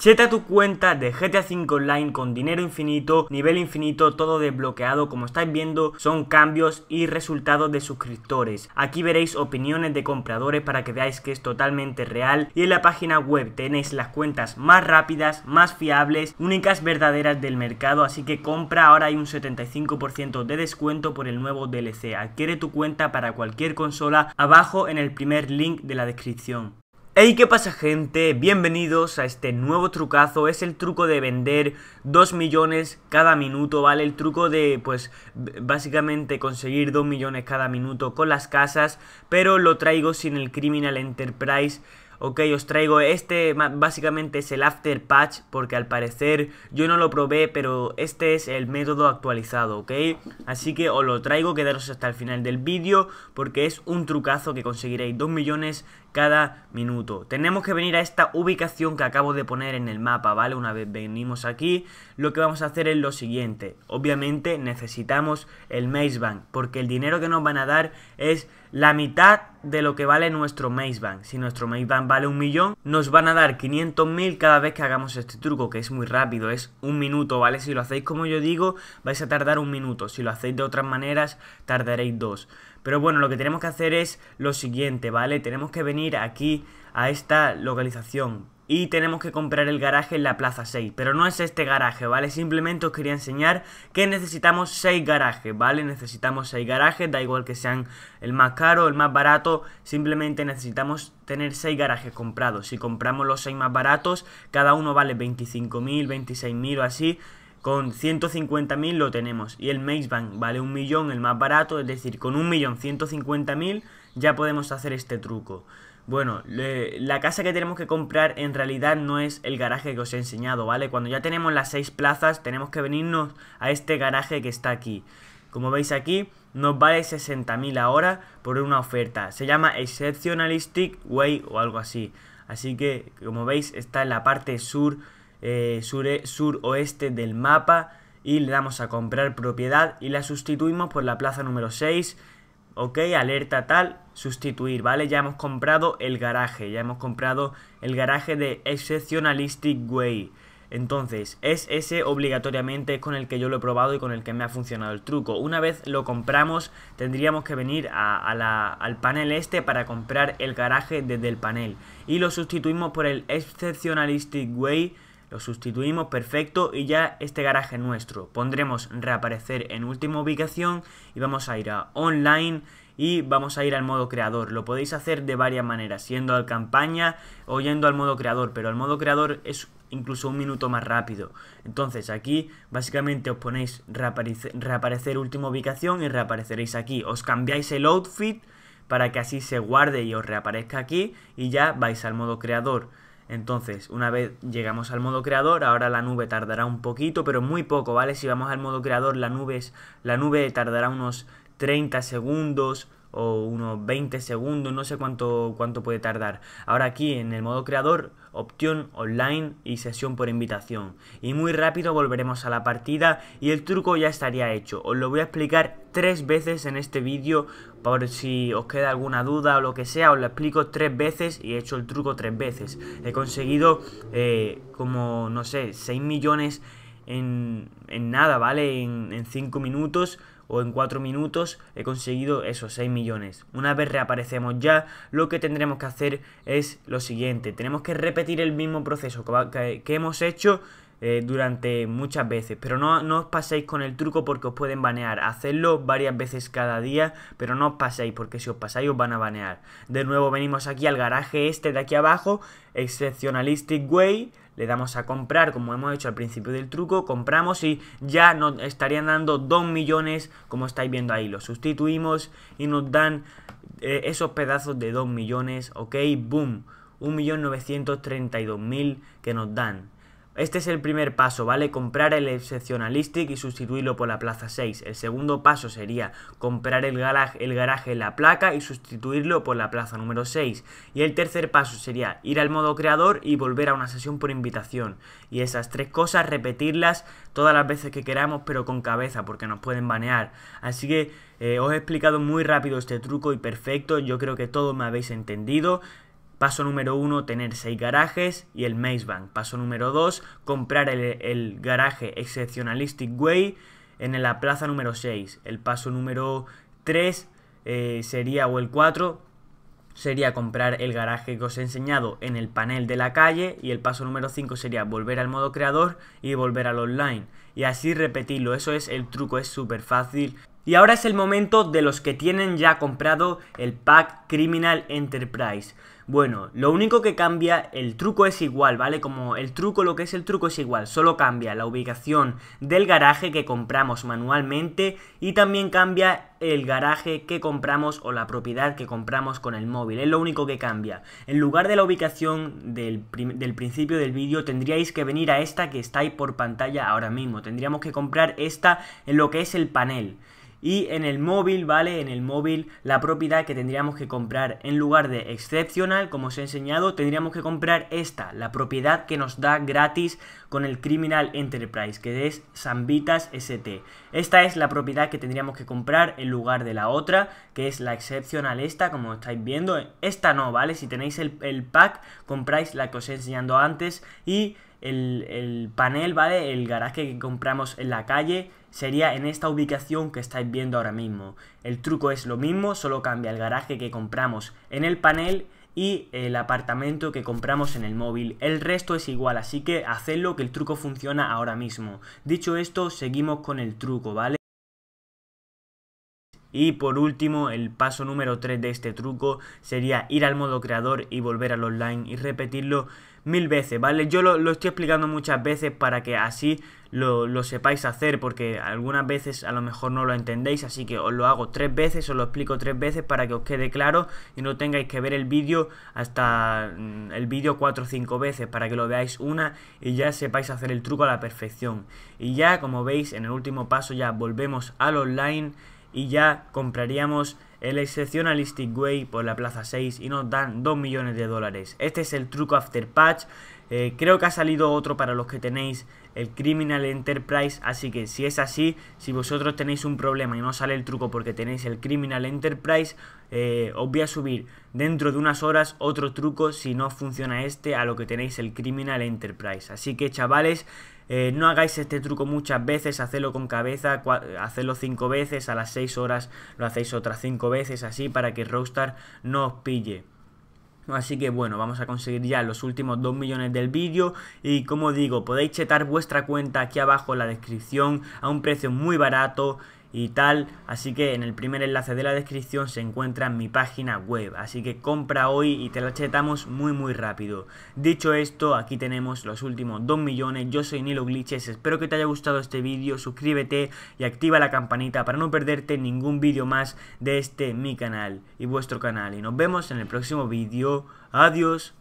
Cheta tu cuenta de GTA V Online con dinero infinito, nivel infinito, todo desbloqueado. Como estáis viendo, son cambios y resultados de suscriptores. Aquí veréis opiniones de compradores para que veáis que es totalmente real. Y en la página web tenéis las cuentas más rápidas, más fiables, únicas verdaderas del mercado. Así que compra, ahora hay un 75% de descuento por el nuevo DLC. Adquiere tu cuenta para cualquier consola abajo en el primer link de la descripción. Hey, ¿qué pasa, gente? Bienvenidos a este nuevo trucazo. Es el truco de vender 2 millones cada minuto, ¿vale? El truco de, pues, básicamente conseguir 2 millones cada minuto con las casas, pero lo traigo sin el Criminal Enterprise. Ok, os traigo este, básicamente es el after patch, porque al parecer yo no lo probé, pero este es el método actualizado, ok. Así que os lo traigo, quedaros hasta el final del vídeo, porque es un trucazo que conseguiréis 2 millones cada minuto. Tenemos que venir a esta ubicación que acabo de poner en el mapa, ¿vale? Una vez venimos aquí, lo que vamos a hacer es lo siguiente. Obviamente necesitamos el Maze Bank, porque el dinero que nos van a dar es la mitad de lo que vale nuestro Maze Bank. Si nuestro Maze Bank vale 1 millón, nos van a dar 500.000 cada vez que hagamos este truco, que es muy rápido, es 1 minuto, ¿vale? Si lo hacéis como yo digo, vais a tardar 1 minuto. Si lo hacéis de otras maneras, tardaréis 2. Pero bueno, lo que tenemos que hacer es lo siguiente, ¿vale? Tenemos que venir aquí a esta localización y tenemos que comprar el garaje en la plaza 6. Pero no es este garaje, ¿vale? Simplemente os quería enseñar que necesitamos 6 garajes, ¿vale? Necesitamos 6 garajes, da igual que sean el más caro o el más barato. Simplemente necesitamos tener 6 garajes comprados. Si compramos los 6 más baratos, cada uno vale 25.000, 26.000 o así. Con 150.000 lo tenemos. Y el Maze Bank vale 1 millón, el más barato. Es decir, con 1.150.000 ya podemos hacer este truco. Bueno, la casa que tenemos que comprar en realidad no es el garaje que os he enseñado, ¿vale? Cuando ya tenemos las 6 plazas, tenemos que venirnos a este garaje que está aquí. Como veis aquí, nos vale 60.000 ahora por una oferta. Se llama Exceptionalistic Way o algo así. Así que, como veis, está en la parte suroeste del mapa, y le damos a comprar propiedad y la sustituimos por la plaza número 6. Ok, alerta tal, sustituir, ¿vale? Ya hemos comprado el garaje, ya hemos comprado el garaje de Exceptionalistic Way. Entonces, es ese obligatoriamente, es con el que yo lo he probado y con el que me ha funcionado el truco. Una vez lo compramos, tendríamos que venir al panel este para comprar el garaje desde el panel. Y lo sustituimos por el Exceptionalistic Way. Lo sustituimos, perfecto, y ya este garaje es nuestro. Pondremos reaparecer en última ubicación y vamos a ir a online y vamos a ir al modo creador. Lo podéis hacer de varias maneras, yendo al campaña o yendo al modo creador, pero el modo creador es incluso 1 minuto más rápido. Entonces aquí básicamente os ponéis reaparecer última ubicación y reapareceréis aquí. Os cambiáis el outfit para que así se guarde y os reaparezca aquí y ya vais al modo creador. Entonces, una vez llegamos al modo creador, ahora la nube tardará un poquito, pero muy poco, ¿vale? Si vamos al modo creador, la nube tardará unos 30 segundos o unos 20 segundos, no sé cuánto puede tardar. Ahora aquí en el modo creador, opción online y sesión por invitación. Y muy rápido volveremos a la partida y el truco ya estaría hecho. Os lo voy a explicar 3 veces en este vídeo, por si os queda alguna duda o lo que sea. Os lo explico 3 veces y he hecho el truco 3 veces. He conseguido como, no sé, 6 millones en nada, ¿vale? En 5 minutos. O en 4 minutos he conseguido esos 6 millones. Una vez reaparecemos ya, lo que tendremos que hacer es lo siguiente. Tenemos que repetir el mismo proceso que hemos hecho durante muchas veces. Pero no os paséis con el truco porque os pueden banear. Hacedlo varias veces cada día, pero no os paséis, porque si os pasáis os van a banear. De nuevo venimos aquí al garaje este de aquí abajo, Exceptionalistic Way. Le damos a comprar, como hemos hecho al principio del truco, compramos y ya nos estarían dando 2 millones, como estáis viendo ahí. Lo sustituimos y nos dan esos pedazos de 2 millones, ok, boom, 1.932.000 que nos dan. Este es el primer paso, ¿vale? Comprar el Exceptionalistic y sustituirlo por la plaza 6. El segundo paso sería comprar el garaje en la placa y sustituirlo por la plaza número 6. Y el tercer paso sería ir al modo creador y volver a una sesión por invitación. Y esas 3 cosas, repetirlas todas las veces que queramos, pero con cabeza, porque nos pueden banear. Así que os he explicado muy rápido este truco y perfecto. Yo creo que todo me habéis entendido. Paso número 1, tener 6 garajes y el Maze Bank. Paso número 2, comprar el garaje Exceptionalistic Way en la plaza número 6. El paso número 3 sería, o el 4, sería comprar el garaje que os he enseñado en el panel de la calle. Y el paso número 5 sería volver al modo creador y volver al online. Y así repetirlo, eso es el truco, es súper fácil. Y ahora es el momento de los que tienen ya comprado el pack Criminal Enterprise. Bueno, lo único que cambia, el truco es igual, ¿vale? Como el truco, lo que es el truco es igual, solo cambia la ubicación del garaje que compramos manualmente y también cambia el garaje que compramos o la propiedad que compramos con el móvil, es lo único que cambia. En lugar de la ubicación del principio del vídeo tendríais que venir a esta que está ahí por pantalla ahora mismo, tendríamos que comprar esta en lo que es el panel. Y en el móvil, ¿vale? En el móvil la propiedad que tendríamos que comprar en lugar de Exceptional, como os he enseñado, tendríamos que comprar esta, la propiedad que nos da gratis con el Criminal Enterprise, que es Sanvitas ST. Esta es la propiedad que tendríamos que comprar en lugar de la otra, que es la Exceptional esta, como estáis viendo. Esta no, ¿vale? Si tenéis el pack, compráis la que os he enseñado antes y... El panel, ¿vale? El garaje que compramos en la calle sería en esta ubicación que estáis viendo ahora mismo. El truco es lo mismo, solo cambia el garaje que compramos en el panel y el apartamento que compramos en el móvil. El resto es igual, así que hacedlo, que el truco funciona ahora mismo. Dicho esto, seguimos con el truco, ¿vale? Y por último, el paso número 3 de este truco sería ir al modo creador y volver al online y repetirlo 1000 veces, ¿vale? Yo lo estoy explicando muchas veces para que así lo sepáis hacer, porque algunas veces a lo mejor no lo entendéis, así que os lo hago 3 veces, os lo explico 3 veces para que os quede claro y no tengáis que ver el vídeo hasta el vídeo 4 o 5 veces, para que lo veáis una y ya sepáis hacer el truco a la perfección. Y ya, como veis, en el último paso ya volvemos al online y ya compraríamos el Exceptionalistic Way por la plaza 6 y nos dan 2 millones de dólares. Este es el truco after patch. Creo que ha salido otro para los que tenéis el Criminal Enterprise, así que si es así, si vosotros tenéis un problema y no sale el truco porque tenéis el Criminal Enterprise, os voy a subir dentro de unas horas otro truco si no funciona este a lo que tenéis el Criminal Enterprise. Así que, chavales, no hagáis este truco muchas veces, hacedlo con cabeza, hacedlo 5 veces, a las 6 horas lo hacéis otras 5 veces, así para que Rockstar no os pille. Así que bueno, vamos a conseguir ya los últimos 2 millones del vídeo. Y como digo, podéis chetar vuestra cuenta aquí abajo en la descripción a un precio muy barato y tal. Así que en el primer enlace de la descripción se encuentra mi página web. Así que compra hoy y te la chetamos muy rápido. Dicho esto, aquí tenemos los últimos 2 millones. Yo soy Nilo Glitches, espero que te haya gustado este vídeo. Suscríbete y activa la campanita para no perderte ningún vídeo más de mi canal y vuestro canal. Y nos vemos en el próximo vídeo. Adiós.